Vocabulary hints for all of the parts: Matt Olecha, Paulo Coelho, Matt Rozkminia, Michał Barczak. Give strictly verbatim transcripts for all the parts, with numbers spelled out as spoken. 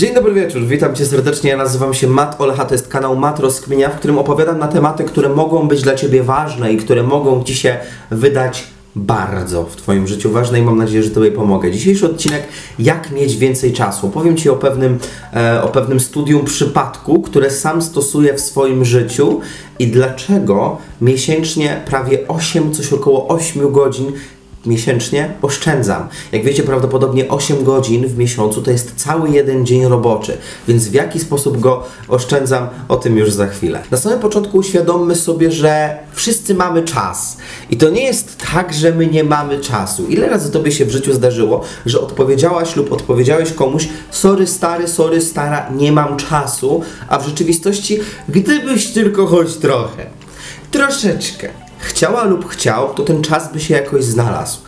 Dzień dobry wieczór, witam Cię serdecznie, ja nazywam się Matt Olecha, to jest kanał Matt Rozkminia, w którym opowiadam na tematy, które mogą być dla Ciebie ważne i które mogą Ci się wydać bardzo w Twoim życiu ważne i mam nadzieję, że Tobie pomogę. Dzisiejszy odcinek, jak mieć więcej czasu. Opowiem Ci o pewnym, e, o pewnym studium przypadku, które sam stosuję w swoim życiu i dlaczego miesięcznie prawie osiem, coś około ośmiu godzin miesięcznie oszczędzam. Jak wiecie, prawdopodobnie osiem godzin w miesiącu to jest cały jeden dzień roboczy, więc w jaki sposób go oszczędzam, o tym już za chwilę. Na samym początku uświadommy sobie, że wszyscy mamy czas i to nie jest tak, że my nie mamy czasu. Ile razy Tobie się w życiu zdarzyło, że odpowiedziałaś lub odpowiedziałeś komuś: sorry stary, sorry stara, nie mam czasu, a w rzeczywistości gdybyś tylko choć trochę, troszeczkę chciała lub chciał, to ten czas by się jakoś znalazł.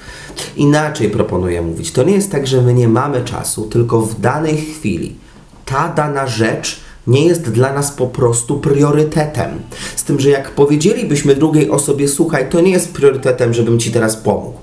Inaczej proponuję mówić. To nie jest tak, że my nie mamy czasu, tylko w danej chwili ta dana rzecz nie jest dla nas po prostu priorytetem. Z tym, że jak powiedzielibyśmy drugiej osobie: słuchaj, to nie jest priorytetem, żebym Ci teraz pomógł,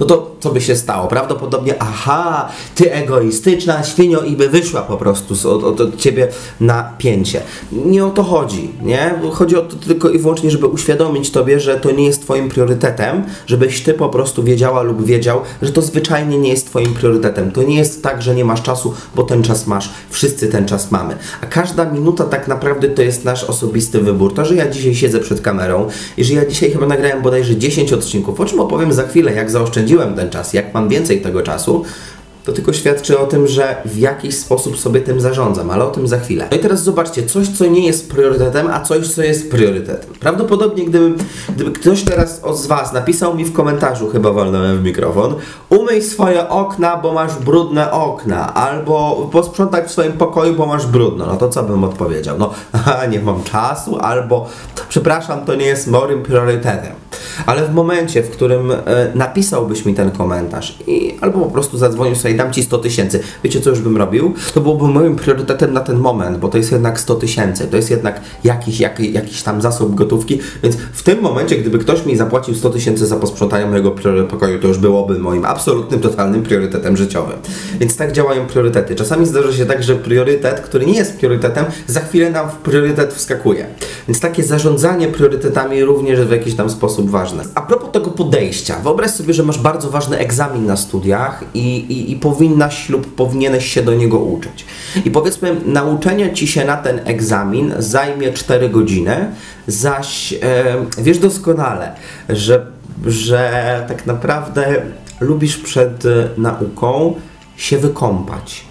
no to co by się stało? Prawdopodobnie: aha, ty egoistyczna świnio, i by wyszła po prostu z, od, od ciebie na pięcie. Nie o to chodzi, nie? Chodzi o to tylko i wyłącznie, żeby uświadomić tobie, że to nie jest twoim priorytetem, żebyś ty po prostu wiedziała lub wiedział, że to zwyczajnie nie jest twoim priorytetem. To nie jest tak, że nie masz czasu, bo ten czas masz. Wszyscy ten czas mamy. A każda minuta tak naprawdę to jest nasz osobisty wybór. To, że ja dzisiaj siedzę przed kamerą i że ja dzisiaj chyba nagrałem bodajże dziesięć odcinków, o czym opowiem za chwilę, jak zaoszczędzić ten czas, jak mam więcej tego czasu, to tylko świadczy o tym, że w jakiś sposób sobie tym zarządzam, ale o tym za chwilę. No i teraz zobaczcie, coś, co nie jest priorytetem, a coś, co jest priorytetem. Prawdopodobnie gdyby, gdyby ktoś teraz z Was napisał mi w komentarzu, chyba walnąłem w mikrofon: umyj swoje okna, bo masz brudne okna, albo posprzątaj w swoim pokoju, bo masz brudno, no to co bym odpowiedział? No, aha, nie mam czasu, albo przepraszam, to nie jest moim priorytetem. Ale w momencie, w którym e, napisałbyś mi ten komentarz i albo po prostu zadzwonił sobie: dam Ci sto tysięcy, wiecie co już bym robił? To byłoby moim priorytetem na ten moment, bo to jest jednak sto tysięcy, to jest jednak jakiś, jak, jakiś tam zasób gotówki, więc w tym momencie, gdyby ktoś mi zapłacił sto tysięcy za posprzątanie mojego pokoju, to już byłoby moim absolutnym, totalnym priorytetem życiowym. Więc tak działają priorytety. Czasami zdarza się tak, że priorytet, który nie jest priorytetem, za chwilę nam w priorytet wskakuje. Więc takie zarządzanie priorytetami również jest w jakiś tam sposób ważne. A propos tego podejścia, wyobraź sobie, że masz bardzo ważny egzamin na studiach i, i, i powinnaś lub powinieneś się do niego uczyć. I powiedzmy, nauczenie Ci się na ten egzamin zajmie cztery godziny, zaś yy, wiesz doskonale, że, że tak naprawdę lubisz przed nauką się wykąpać.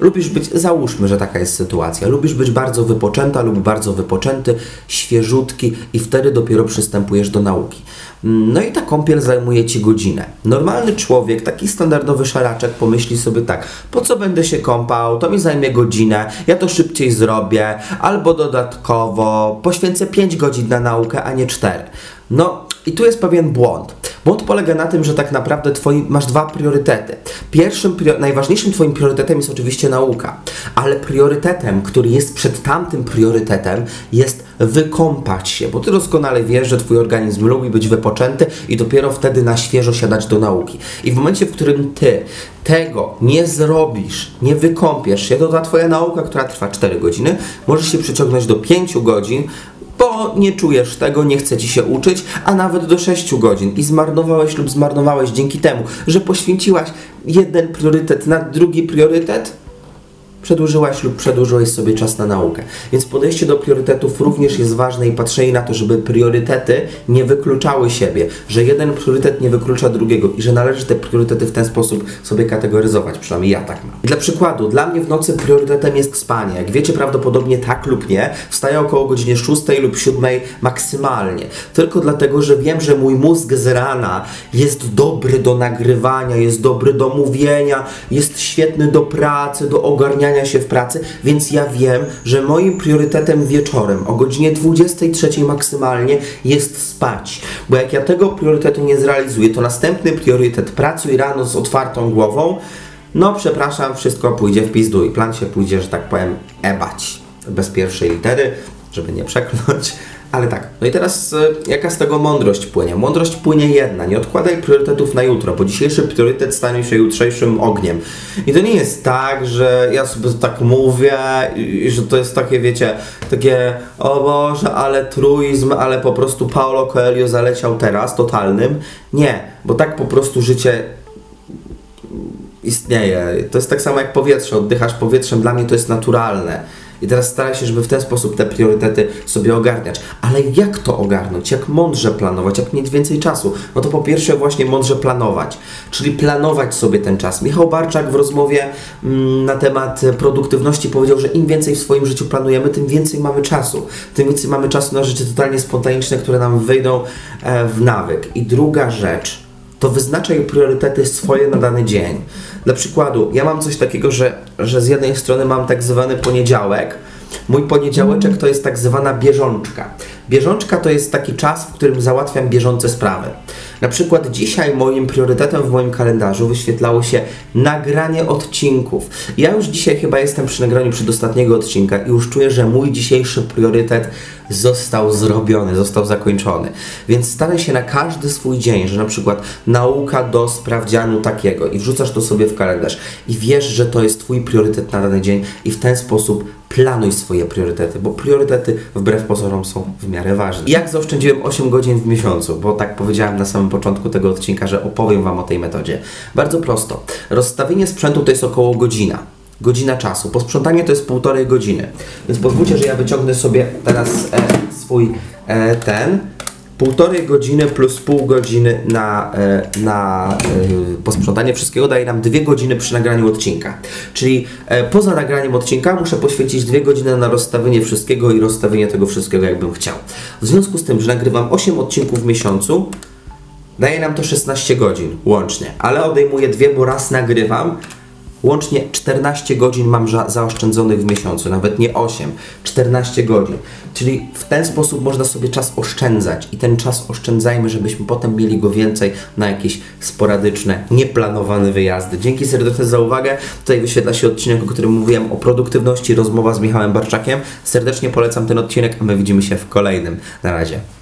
Lubisz być, załóżmy, że taka jest sytuacja, lubisz być bardzo wypoczęta lub bardzo wypoczęty, świeżutki i wtedy dopiero przystępujesz do nauki. No i ta kąpiel zajmuje Ci godzinę. Normalny człowiek, taki standardowy szaraczek, pomyśli sobie tak: po co będę się kąpał, to mi zajmie godzinę, ja to szybciej zrobię, albo dodatkowo poświęcę pięć godzin na naukę, a nie cztery. No i tu jest pewien błąd. Błąd polega na tym, że tak naprawdę twoi, masz dwa priorytety. Pierwszym, prior, najważniejszym Twoim priorytetem jest oczywiście nauka, ale priorytetem, który jest przed tamtym priorytetem, jest wykąpać się, bo Ty doskonale wiesz, że Twój organizm lubi być wypoczęty i dopiero wtedy na świeżo siadać do nauki. I w momencie, w którym Ty tego nie zrobisz, nie wykąpiesz się, to ta Twoja nauka, która trwa cztery godziny, możesz się przyciągnąć do pięciu godzin, bo nie czujesz tego, nie chce Ci się uczyć, a nawet do sześciu godzin i zmarnowałeś lub zmarnowałeś dzięki temu, że poświęciłaś jeden priorytet na drugi priorytet, przedłużyłaś lub przedłużyłeś sobie czas na naukę. Więc podejście do priorytetów również jest ważne i patrzenie na to, żeby priorytety nie wykluczały siebie, że jeden priorytet nie wyklucza drugiego i że należy te priorytety w ten sposób sobie kategoryzować, przynajmniej ja tak mam. Dla przykładu, dla mnie w nocy priorytetem jest spanie. Jak wiecie, prawdopodobnie tak lub nie, wstaję około godziny szóstej lub siódmej maksymalnie. Tylko dlatego, że wiem, że mój mózg z rana jest dobry do nagrywania, jest dobry do mówienia, jest świetny do pracy, do ogarniania się w pracy, więc ja wiem, że moim priorytetem wieczorem o godzinie dwudziestej trzeciej maksymalnie jest spać, bo jak ja tego priorytetu nie zrealizuję, to następny priorytet: pracuj rano z otwartą głową, no przepraszam, wszystko pójdzie w pizdu i plan się pójdzie, że tak powiem, ebać bez pierwszej litery, żeby nie przekląć, Ale tak, no i teraz jaka z tego mądrość płynie? Mądrość płynie jedna, nie odkładaj priorytetów na jutro, bo dzisiejszy priorytet stanie się jutrzejszym ogniem. I to nie jest tak, że ja sobie tak mówię i że to jest takie, wiecie, takie o Boże, ale truizm, ale po prostu Paulo Coelho zaleciał teraz, totalnym. Nie, bo tak po prostu życie istnieje. To jest tak samo jak powietrze, oddychasz powietrzem, dla mnie to jest naturalne. I teraz staraj się, żeby w ten sposób te priorytety sobie ogarniać. Ale jak to ogarnąć? Jak mądrze planować? Jak mieć więcej czasu? No to po pierwsze właśnie mądrze planować. Czyli planować sobie ten czas. Michał Barczak w rozmowie mm, na temat produktywności powiedział, że im więcej w swoim życiu planujemy, tym więcej mamy czasu. Tym więcej mamy czasu na rzeczy totalnie spontaniczne, które nam wyjdą e, w nawyk. I druga rzecz, to wyznaczaj priorytety swoje na dany dzień. Dla przykładu, ja mam coś takiego, że, że z jednej strony mam tak zwany poniedziałek. Mój poniedziałeczek to jest tak zwana bieżączka. Bieżączka to jest taki czas, w którym załatwiam bieżące sprawy. Na przykład dzisiaj moim priorytetem w moim kalendarzu wyświetlało się nagranie odcinków. Ja już dzisiaj chyba jestem przy nagraniu przedostatniego odcinka i już czuję, że mój dzisiejszy priorytet został zrobiony, został zakończony. Więc staraj się na każdy swój dzień, że na przykład nauka do sprawdzianu takiego i wrzucasz to sobie w kalendarz i wiesz, że to jest twój priorytet na dany dzień i w ten sposób planuj swoje priorytety, bo priorytety wbrew pozorom są w miarę ważne. Jak zaoszczędziłem osiem godzin w miesiącu, bo tak powiedziałem na samym początku tego odcinka, że opowiem Wam o tej metodzie. Bardzo prosto. Rozstawienie sprzętu to jest około godzina. Godzina czasu. Posprzątanie to jest półtorej godziny. Więc pozwólcie, że ja wyciągnę sobie teraz e, swój e, ten. Półtorej godziny plus pół godziny na, na y, posprzątanie wszystkiego daje nam dwie godziny przy nagraniu odcinka. Czyli y, poza nagraniem odcinka muszę poświęcić dwie godziny na rozstawienie wszystkiego i rozstawienie tego wszystkiego, jakbym chciał. W związku z tym, że nagrywam osiem odcinków w miesiącu, daje nam to szesnaście godzin łącznie, ale odejmuję dwie, bo raz nagrywam. Łącznie czternaście godzin mam zaoszczędzonych w miesiącu, nawet nie osiem, czternaście godzin. Czyli w ten sposób można sobie czas oszczędzać i ten czas oszczędzajmy, żebyśmy potem mieli go więcej na jakieś sporadyczne, nieplanowane wyjazdy. Dzięki serdecznie za uwagę. Tutaj wyświetla się odcinek, o którym mówiłem o produktywności, rozmowa z Michałem Barczakiem. Serdecznie polecam ten odcinek, a my widzimy się w kolejnym. Na razie.